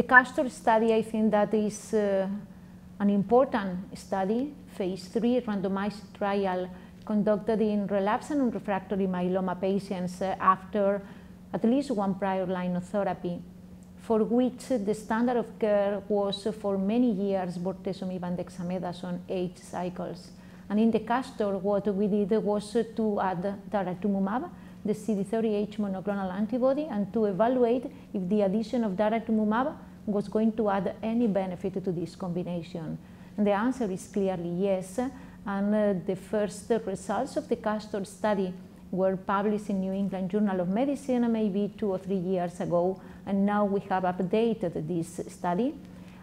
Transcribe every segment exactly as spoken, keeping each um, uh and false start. The CASTOR study, I think that is uh, an important study, phase three randomized trial conducted in relapsed and refractory myeloma patients uh, after at least one prior line of therapy, for which the standard of care was uh, for many years bortezomib and dexamethasone, eight cycles. And in the CASTOR, what we did was uh, to add daratumumab, the C D thirty-eight monoclonal antibody, and to evaluate if the addition of daratumumab was going to add any benefit to this combination. And the answer is clearly yes, and uh, the first results of the CASTOR study were published in New England Journal of Medicine maybe two or three years ago, and now we have updated this study.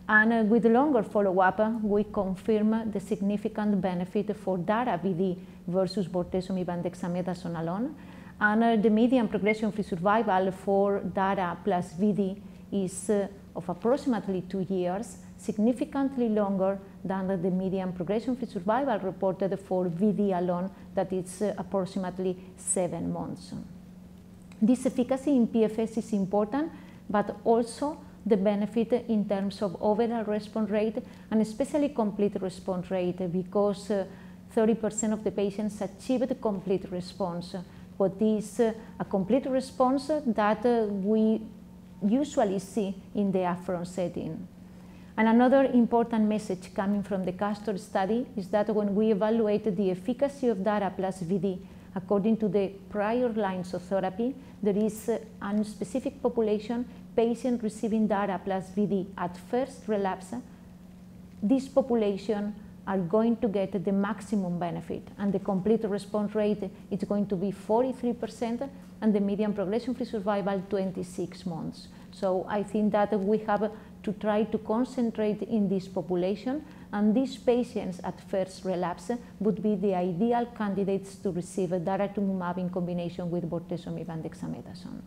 And uh, with longer follow-up, uh, we confirm the significant benefit for DARA V D versus bortezomib and dexamethasone alone. And uh, the median progression-free survival for DARA plus V D is uh, of approximately two years, significantly longer than the median progression-free survival reported for V D alone, that is uh, approximately seven months. This efficacy in P F S is important, but also the benefit in terms of overall response rate and especially complete response rate, because uh, thirty percent of the patients achieved complete response. What is uh, a complete response that uh, we usually see in the upfront setting. And another important message coming from the CASTOR study is that when we evaluated the efficacy of DARA plus V D according to the prior lines of therapy, there is uh, a specific population, patient receiving DARA plus V D at first relapse. This population are going to get the maximum benefit, and the complete response rate is going to be forty-three percent and the median progression-free survival twenty-six months. So I think that we have to try to concentrate in this population, and these patients at first relapse would be the ideal candidates to receive daratumumab in combination with bortezomib and dexamethasone.